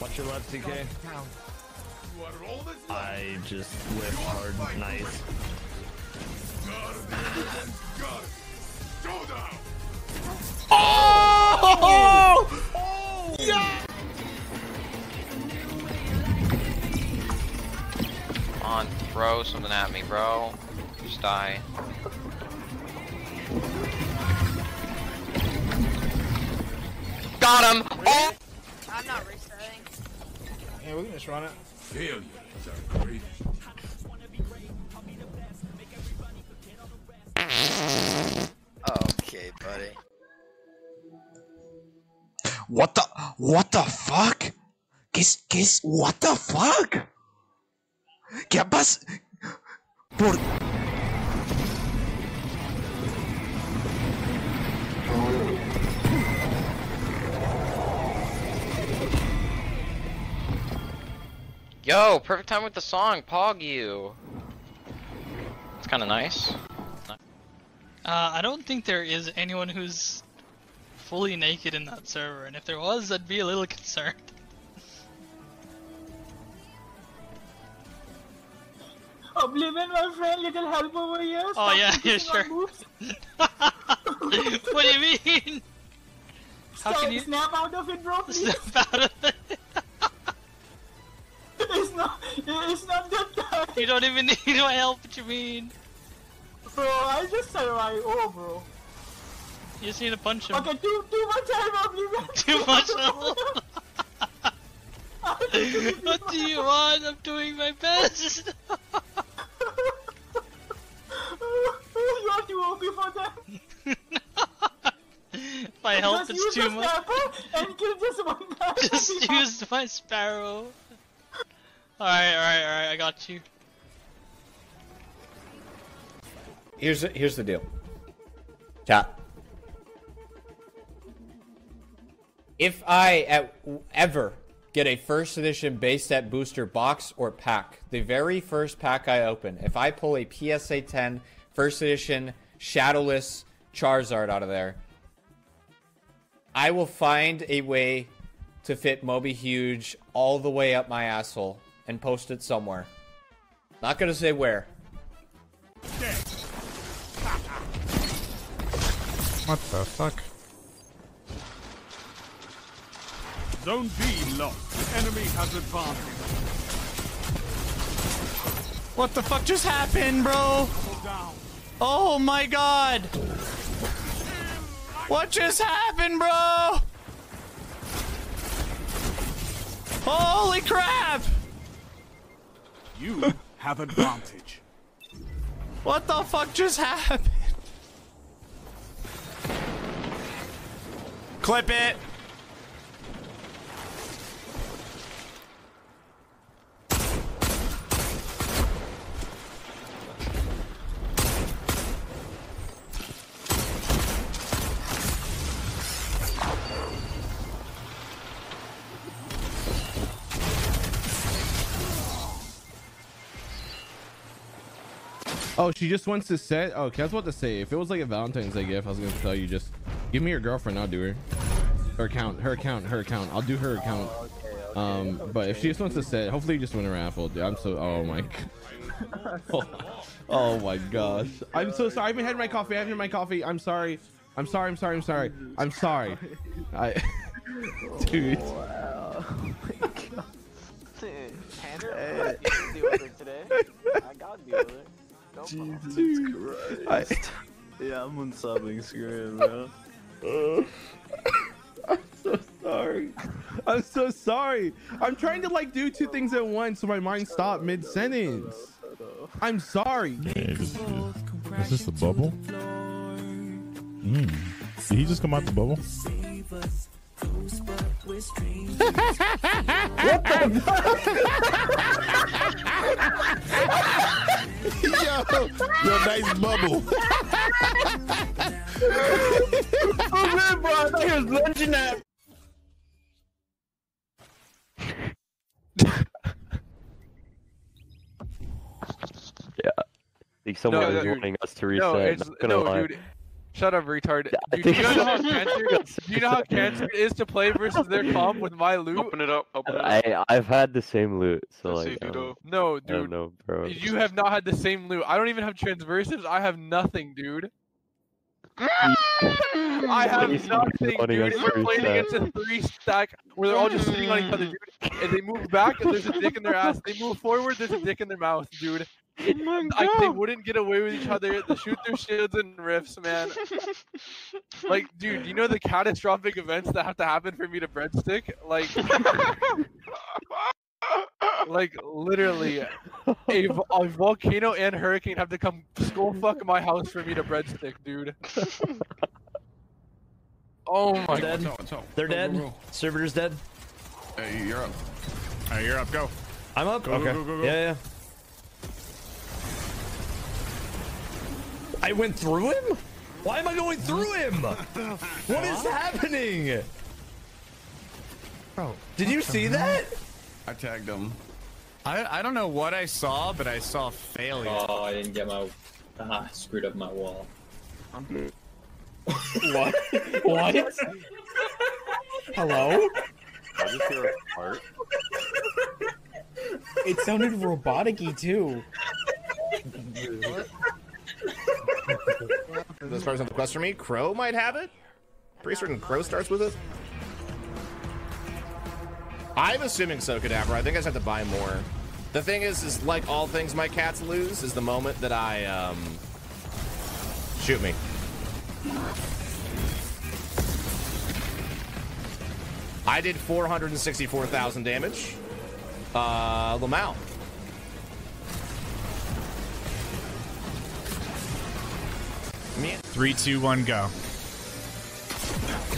Watch your left, TK. I just whip hard. Nice. Oh! Oh! Yeah! Come on, throw something at me, bro. Just die. Got him! Oh! I'm not restarting. Yeah, we can just run it. Failure is our greatest. I just wanna be great. I'll be the best. Make everybody forget all the rest. Okay, buddy. What the fuck? Kiss, what the fuck? ¿Qué pasa? Por... Yo, perfect time with the song, Pog you. It's kind of nice. I don't think there is anyone who's fully naked in that server, and if there was, I'd be a little concerned. Oblivion, my friend, little help over here. Stop. Oh yeah, yeah, sure. What do you mean? How can you snap out of it, bro? Please? Snap out of it. It's not that time. You don't even need my help, what you mean? Bro, I just survived. Oh, bro. You just need to punch him. Okay, too much help, Oblivion. Too much help? What do you want? I'm doing my best. You are too OP for that. My help is too much. And kill just one guy. Just used my sparrow. Alright, I got you. Here's the deal. Chat. If I ever get a first edition base set booster box or pack, the very first pack I open, if I pull a PSA 10 first edition shadowless Charizard out of there, I will find a way to fit Moby Huge all the way up my asshole and post it somewhere. Not gonna say where. What the fuck? Zone B lost. The enemy has advantage. What the fuck just happened, bro? Oh my god! What just happened, bro? Holy crap! You have advantage. What the fuck just happened? Clip it! Oh, she just wants to set. Oh, okay, I was about to say, if it was like a Valentine's Day gift, I was gonna tell you, just give me your girlfriend. I'll do her. Her account. I'll do her account. Okay. But if she just wants to set, hopefully you just win a raffle, dude. I'm so. Oh my. Oh my gosh. I'm so sorry. I haven't had my coffee. I'm sorry. I'm sorry. Dude. Wow. Oh my god. Dude. Tanner, you deal with it today. I gotta deal with it. Jesus Christ. Yeah, I'm unsubbing, screw it, bro. I'm so sorry. I'm trying to like do two things at once, so my mind stopped mid-sentence. I'm sorry. Is this the bubble? Did he just come out the bubble? What the fuck? Yo, nice bubble. Oh man, bro, I thought he was lunging at. Yeah, I think someone is wanting us to reset. No, dude. Shut up, retard. Dude, do you know how cancer? Do you know how cancer it is to play versus their comp with my loot? Open it up. Open it up. I've had the same loot, so let's like. No, dude. I don't know, bro. You have not had the same loot. I don't even have transversives. I have nothing, dude. I have nothing, dude. We're playing against a 3-stack where they're all just sitting on each other, dude. And they move back, and there's a dick in their ass. They move forward, there's a dick in their mouth, dude. Like, they wouldn't get away with each other. They shoot their shields and rifts, man. Like, dude, you know the catastrophic events that have to happen for me to breadstick? Like, like literally, a volcano and hurricane have to come skull fuck my house for me to breadstick, dude. Oh my god. They're dead. Servitor's dead. Hey, you're up. Hey, you're up. Go. I'm up? Go, okay. Go. Yeah. I went through him? Why am I going through him? What is happening? Bro, did you see that? I tagged him. I don't know what I saw, but I saw failure. Oh, I didn't get my... screwed up my wall. What? What? Hello? I just hear a fart. It sounded robotic-y, too. What? This starts on the quest for me. Crow might have it. Pretty certain Crow starts with it. I'm assuming so, Kadabra. I think I just have to buy more. The thing is like all things my cats lose is the moment that I shoot me. I did 464,000 damage. Lamau. Man. 3, 2, 1, go.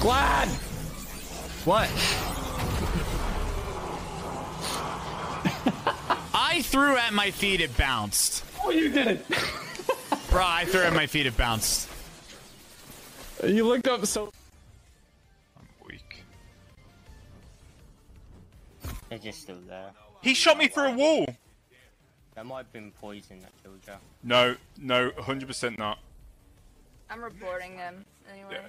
Gladd! What? I threw at my feet, it bounced. Oh, you did it. Bro, I threw at my feet, it bounced. You looked up so... I'm weak. They're just still there. He shot me through a wall! That might have been poison that killed you. No, no, 100% not. I'm reporting them anyway.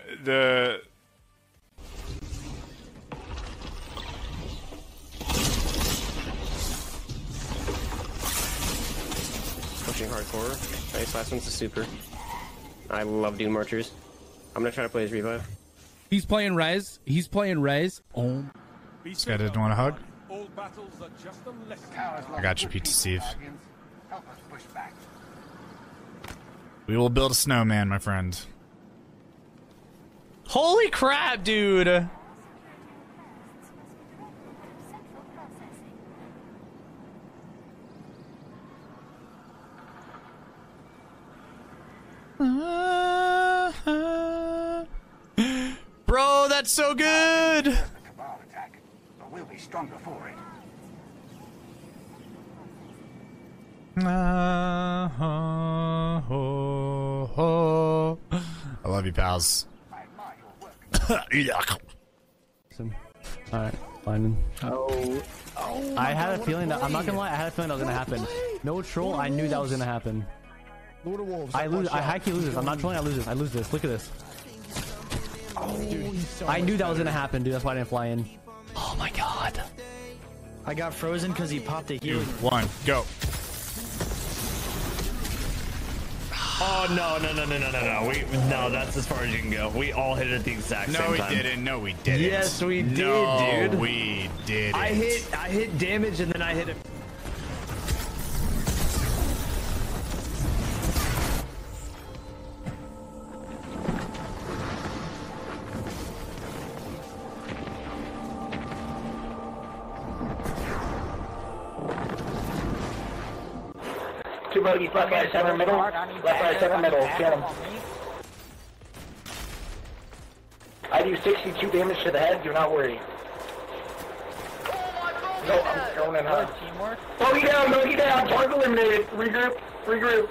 Pushing hardcore. Nice, last one's the super. I love Doom Archers. I'm gonna try to play his revive. He's playing Rez. He's playing Rez. Oh. This guy didn't want to hug. All battles are just a list. I got you, Pete Steve. Help us push back. We will build a snowman, my friend. Holy crap, dude! Bro, that's so good! The Cabal attack, but we'll be stronger for it. I love you, pals. Alright, fine. Oh I had a feeling that, I'm not gonna lie, I had a feeling that was gonna happen. No troll, I knew that was gonna happen. I lose, I high-key lose this. I'm not trolling, I lose this. I lose this. Look at this. I knew that was gonna happen, dude. That's why I didn't fly in. Oh my god. I got frozen because he popped a heal. 1, go. Oh, no. No, that's as far as you can go. We all hit it at the exact same time. No, we didn't. No, we didn't. Yes, we did, dude. No, we didn't. I hit damage, and then I hit it. He's left by 7 middle. Left by 7 middle. Kill him. I do 62 damage to the head. Do not worry. No, I'm going in hard. Bogey down. Bogey down. Target eliminated. Regroup. Regroup.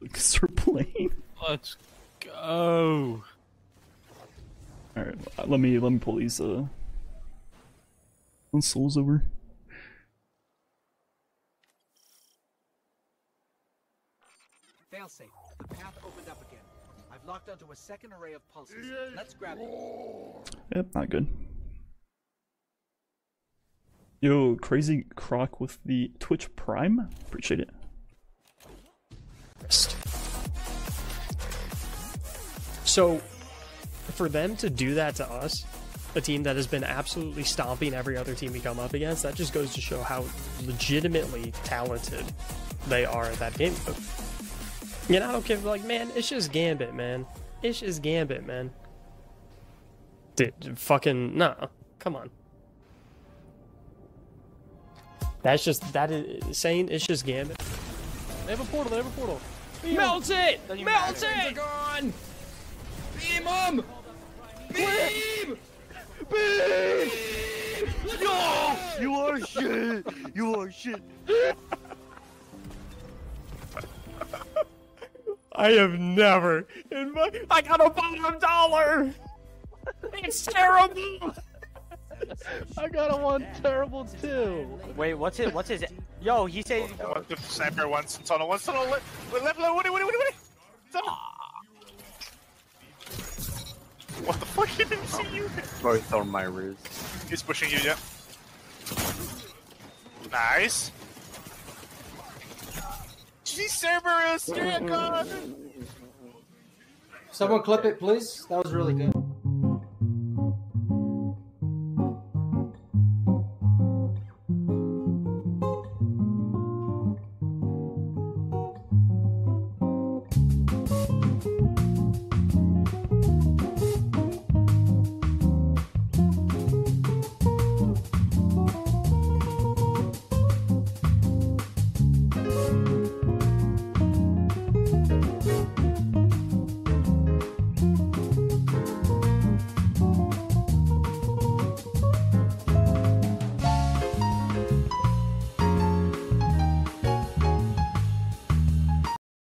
Lucas, we're playing. Let's go. Alright, let me pull these, souls over. Failsafe. The path opened up again. I've locked onto a second array of pulses. Let's grab it. Yep, not good. Yo, Crazy Croc with the Twitch Prime. Appreciate it. So, for them to do that to us, a team that has been absolutely stomping every other team we come up against, that just goes to show how legitimately talented they are at that game. You know, okay, like, man, it's just Gambit, man. It's just Gambit, man. Dude, fucking, nah, come on. That's just, that is saying it's just Gambit. They have a portal, Melt it! Melt it! Gone! Beam him! Beam! Beam! No! You are shit! You are shit! I have never in my— I got a bottom dollar! It's terrible! I got a one terrible too. Wait, what's his yo, he says Cyber once in tunnel, left, what? What the fuck? He didn't see you. Both on my roost. He's pushing you, yeah. Nice. Jeez, Cerberus, you're a god. Someone clip it, please. That was really good.